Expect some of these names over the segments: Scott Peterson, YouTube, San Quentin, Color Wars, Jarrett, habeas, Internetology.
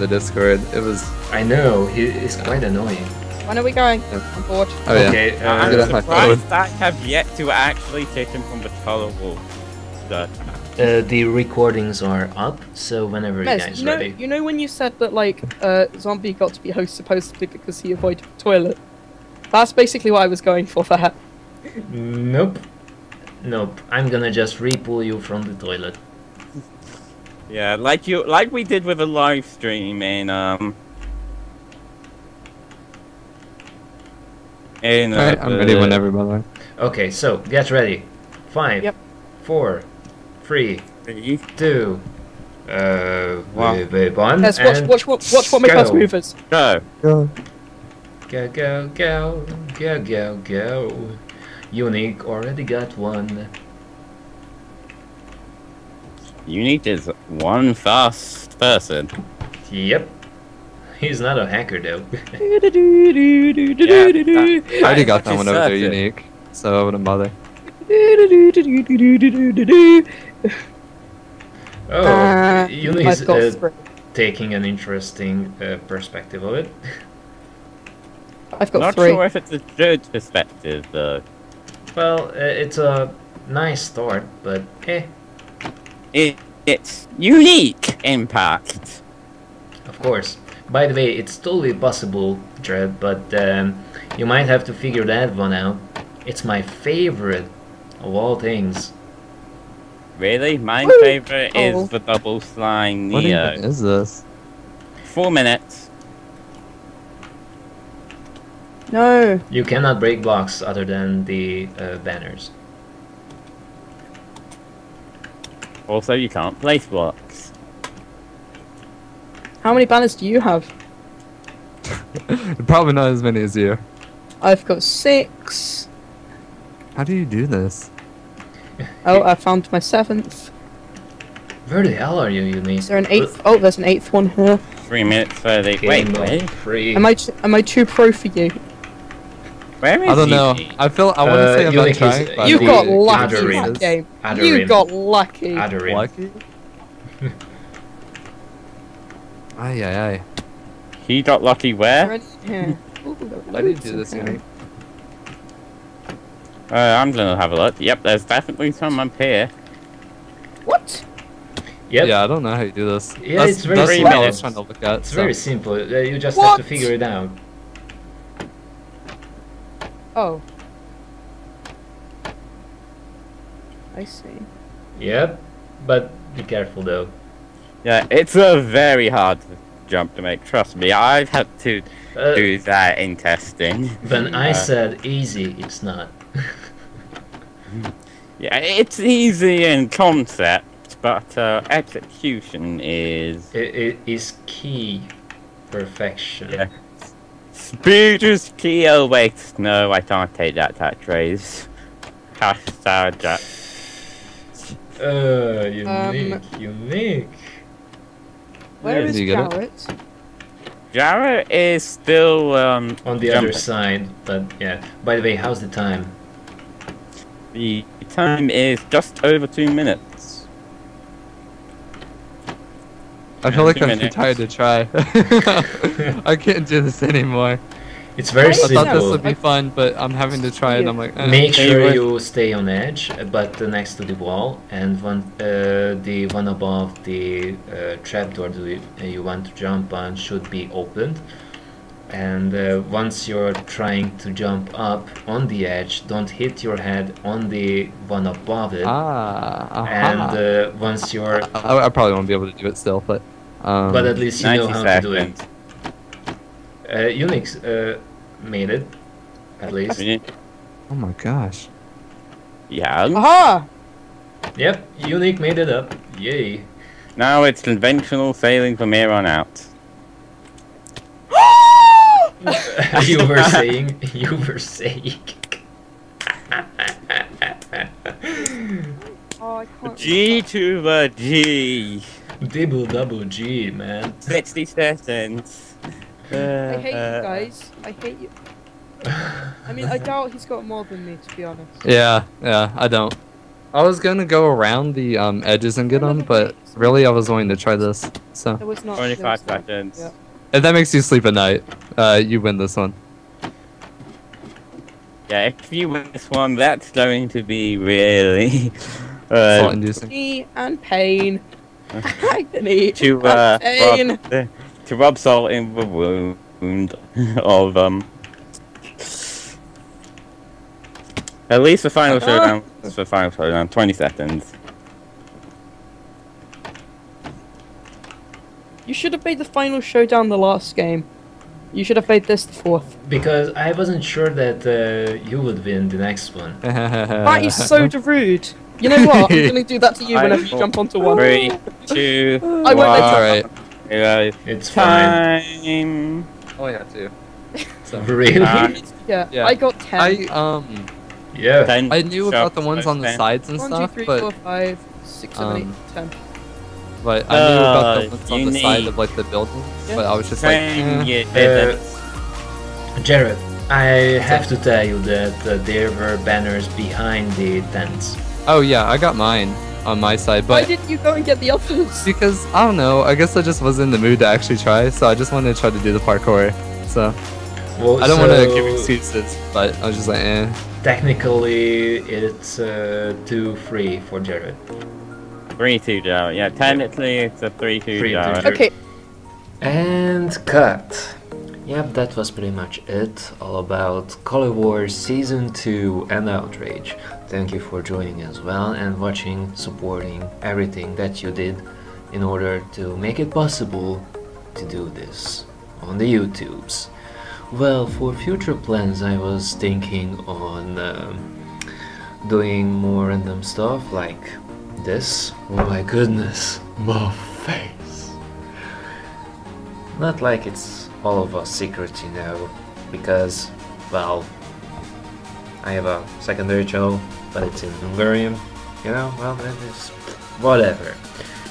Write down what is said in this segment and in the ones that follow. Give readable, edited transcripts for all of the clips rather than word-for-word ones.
the Discord. It was. I know he's quite annoying. When are we going? I'm bored. Oh yeah. Okay, I'm surprised I have yet to actually take him from the Color Wars. The recordings are up, so whenever you guys are ready. You know when you said that like Zombie got to be host supposedly because he avoided the toilet? That's basically what I was going for that. Nope. Nope. I'm gonna just re-pull you from the toilet. Yeah, like we did with a live stream and right, I'm ready whenever, by the way. Okay, so get ready. 5, yep. 4, 3, 2, one. Let's watch what my first move is. Go. Go. Go, go, go, go, go, go. Unique already got one. Unique is one fast person. Yep. He's not a hacker though. Yeah, I already got that one over there, Unique. So I wouldn't bother. Oh, Unique's taking an interesting perspective of it. I've got three. Not sure if it's a good perspective though. Well, it's a nice start, but eh. It's unique impact. Of course. By the way, it's totally possible, Dread, but you might have to figure that one out. It's my favorite of all things. Really? My favorite is the double slime Neo. What even is this? 4 minutes. No. You cannot break blocks other than the banners. Also, you can't place blocks. How many banners do you have? Probably not as many as you. I've got 6. How do you do this? Oh, I found my 7th. Where the hell are you, Unique? Is there an 8th? Oh, there's an 8th one here. 3 minutes further. Wait. Am I too pro for you? Where is I don't know. I feel I want to say I'm not trying. You got lucky in that game. You got lucky. Lucky? Aye, aye, aye. He got lucky where? Yeah. Why did you do this game? I'm gonna have a look. Yep, there's definitely some up here. What? Yep. Yeah, I don't know how you do this. Yeah, it's very simple. I was trying to look at, it's very simple. You just have to figure it out. Oh. I see. Yep, but be careful though. Yeah, it's a very hard jump to make, trust me. I've had to do that in testing. When I said easy, it's not. Yeah, it's easy in concept, but execution is... It is key. Perfection. Yeah. Speeders key, oh wait, no, I can't take that catchphrase. Hashtag that. Unique, Unique. Where is Jarrett? Jarrett is still, on the other side, but yeah. By the way, how's the time? The time is just over 2 minutes. I feel like I'm too tired to try. I can't do this anymore. It's very simple. I thought this would be fun, but I'm having to try it. I'm like, make sure you stay on edge, but next to the wall, and the one above the trapdoor you want to jump on should be opened. And once you're trying to jump up on the edge, don't hit your head on the one above it. And once you're... I probably won't be able to do it still, but at least you know how to do it. Unix made it, at least. Oh my gosh. Yeah. Aha! Yep, Unique made it up. Yay. Now it's conventional sailing from here on out. You were saying. Oh, G to the G. Double G, man. 60 seconds. I hate you guys. I hate you. I mean, I doubt he's got more than me, to be honest. Yeah, I don't. I was gonna go around the edges and get them, but really I was wanting to try this. So 25 seconds. Yep. If that makes you sleep at night, you win this one. Yeah, if you win this one, that's going to be really agony and pain. Agony to pain. To rub salt in the wound of At least the final showdown. That's the final showdown. 20 seconds. You should have made the final showdown the last game. You should have made this the fourth. Because I wasn't sure that you would win the next one. That is so rude. You know what? I'm gonna do that to you whenever you jump onto one. 3, 2, I won't let you. Alright. It's fine. Oh yeah, 2. Really? Yeah. I got 10. Yeah. 10, I knew about the ones on the sides and stuff, but 1, 2, 3, 4, 5, 6, 7, 8, 10. But I knew about the ones on the side of like the building, but I was just like, Jared, I have to tell you that there were banners behind the tents. Oh yeah, I got mine on my side, but why didn't you go and get the others? Because I don't know. I guess I just wasn't in the mood to actually try, so I just wanted to try to do the parkour. So I don't want to give excuses, but I was just like, eh. Technically, it's 2-3 for Jared. 3-2 down, yeah. Technically, it's a 3-2 down. Okay. And cut. Yep, that was pretty much it. All about Color Wars Season 2 and Outrage. Thank you for joining as well and watching, supporting everything that you did in order to make it possible to do this on the YouTubes. Well, for future plans, I was thinking on doing more random stuff like this. Oh my goodness, my face! Not like it's all of a secret, you know, because, well, I have a secondary channel, but it's in Hungarian, you know, well, that is whatever.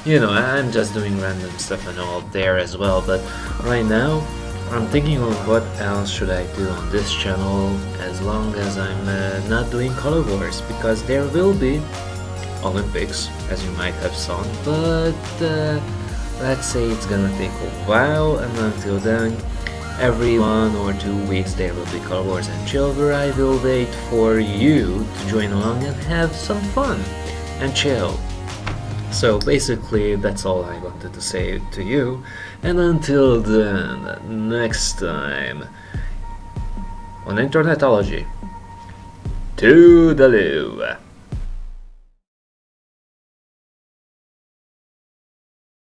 You know, I'm just doing random stuff and all there as well, but right now, I'm thinking on what else should I do on this channel as long as I'm not doing Color Wars, because there will be Olympics, as you might have seen, but let's say it's gonna take a while, and until then, every 1 or 2 weeks there will be Color Wars and Chill, where I will wait for you to join along and have some fun and chill. So basically that's all I wanted to say to you, and until then, next time on Internetology, toodaloo!